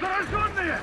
Зараженные!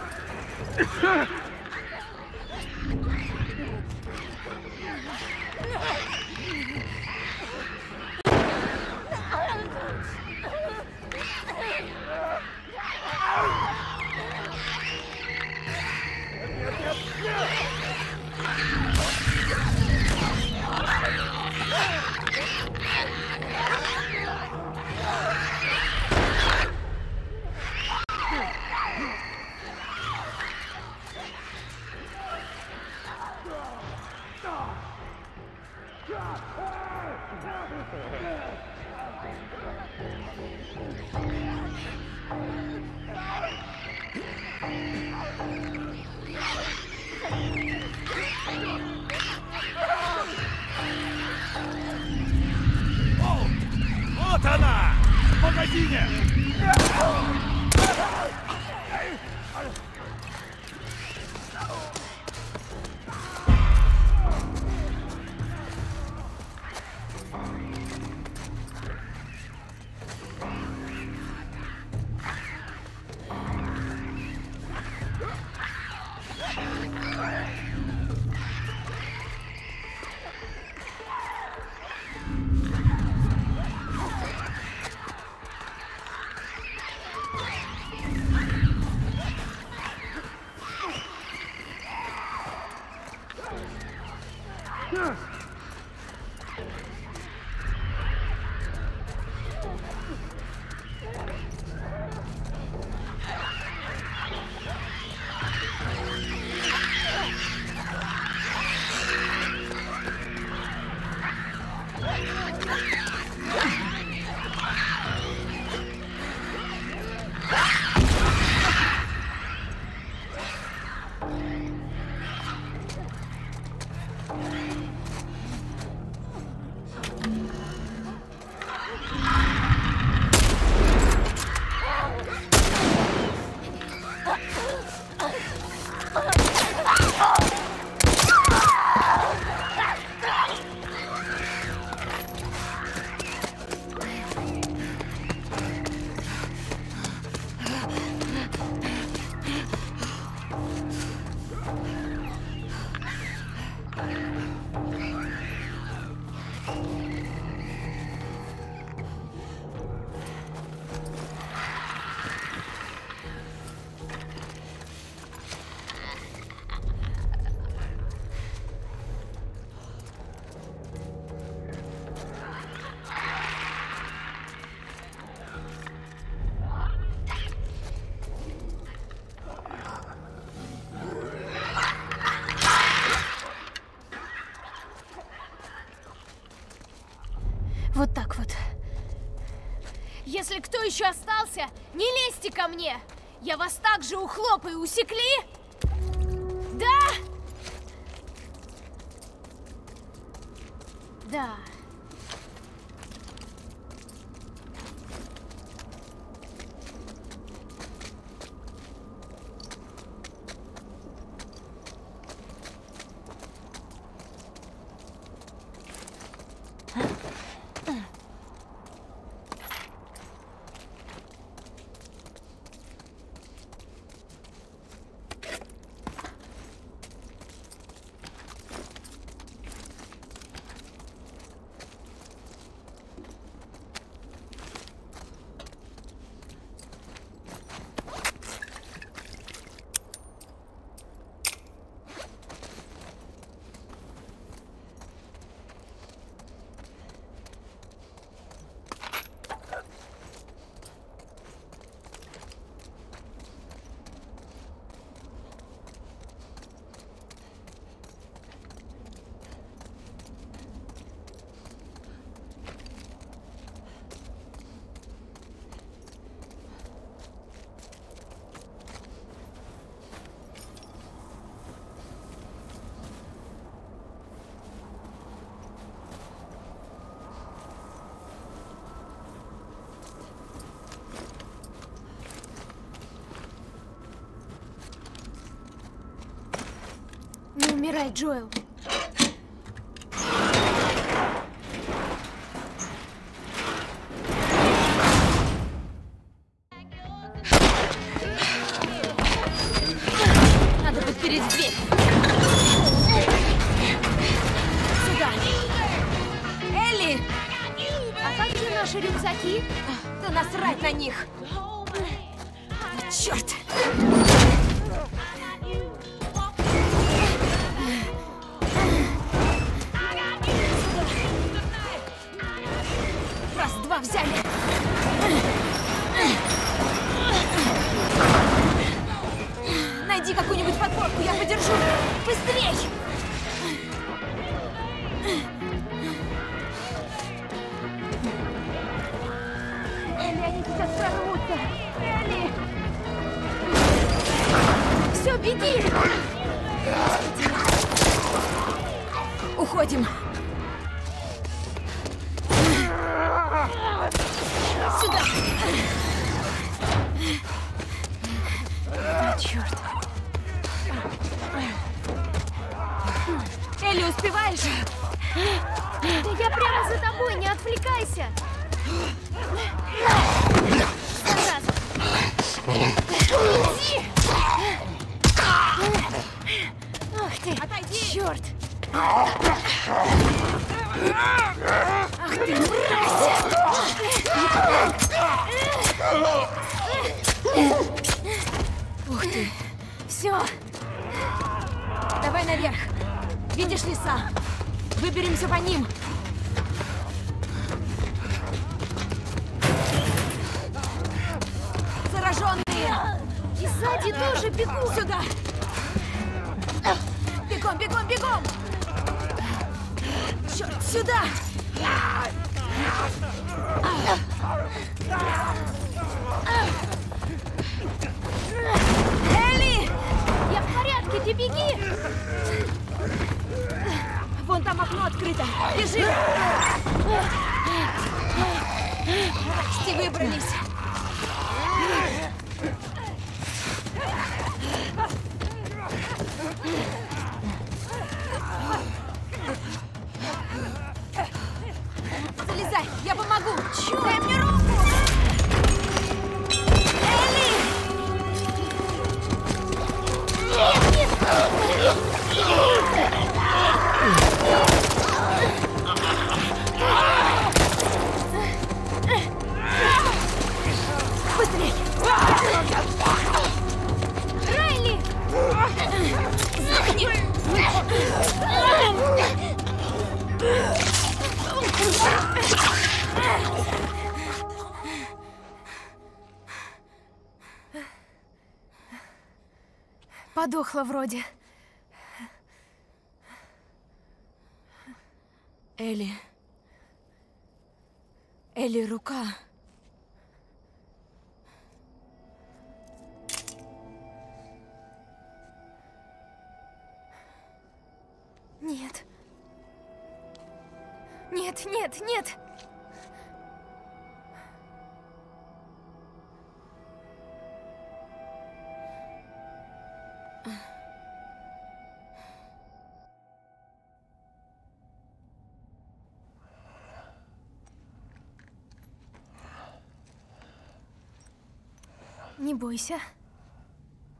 Вот так вот. Если кто еще остался, не лезьте ко мне! Я вас так же ухлопаю, усекли? Да? Да. Не умирай, Джоэл. через дверь. Сюда. Элли! А как же наши рюкзаки? Да насрать на них. Да черт! Раз-два взяли. Найди какую-нибудь подпорку, я подержу. Быстрей! Элли, они сейчас прорвутся. Элли! Все, беги! Уходим. Сюда! Да, черт! Элли, успеваешь? Да я прямо за тобой, не отвлекайся! Иди! Ах ты! Отойди! Черт! Ах ты, мразь! Ух ты! Все! Давай наверх! Видишь леса? Выберемся по ним! Зараженные! И сзади тоже бегут! Сюда! Бегом, бегом, бегом! Черт, сюда! Элли! Я в порядке, ты беги! Вон там окно открыто. Бежим! Почти выбрались. Залезай, я помогу. Чёрт! Дай мне руку! Элли! Нет, нет! Быстрее! Райли! Сдохни! Подохла вроде. Элли. Элли, рука. Нет. Нет, нет, нет. Не бойся.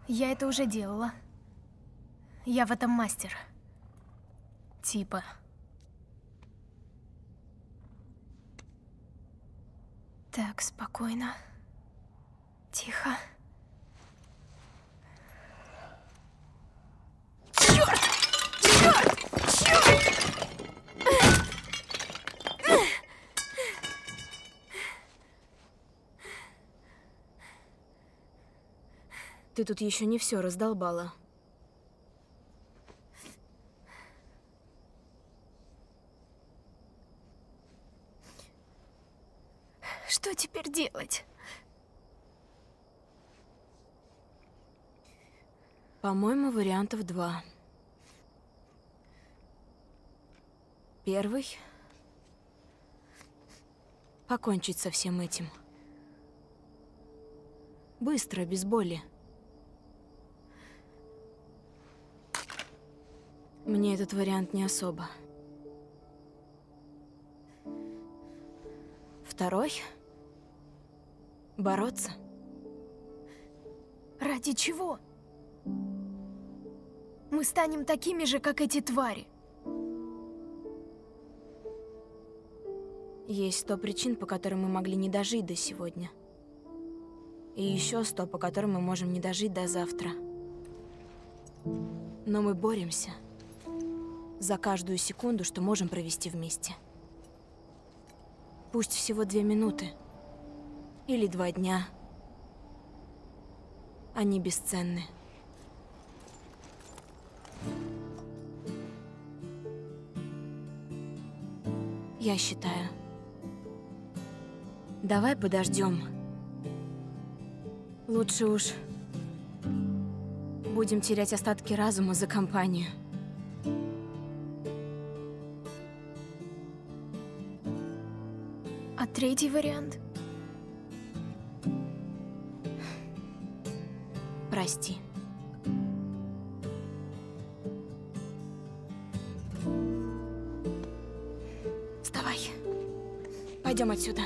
Я это уже делала. Я в этом мастер. Типа. Так, спокойно. Тихо. Черт! Черт! Черт! Ты тут еще не все раздолбала. Что теперь делать? По-моему, вариантов два. Первый – покончить со всем этим. Быстро, без боли. Мне этот вариант не особо. Второй – бороться. Ради чего? мы станем такими же, как эти твари. Есть 100 причин, по которым мы могли не дожить до сегодня. И еще 100, по которым мы можем не дожить до завтра. Но мы боремся за каждую секунду, что можем провести вместе. Пусть всего 2 минуты. Или 2 дня. Они бесценны. Я считаю. Давай подождем. Лучше уж будем терять остатки разума за компанию. А третий вариант? Прости. Вставай. Пойдем отсюда.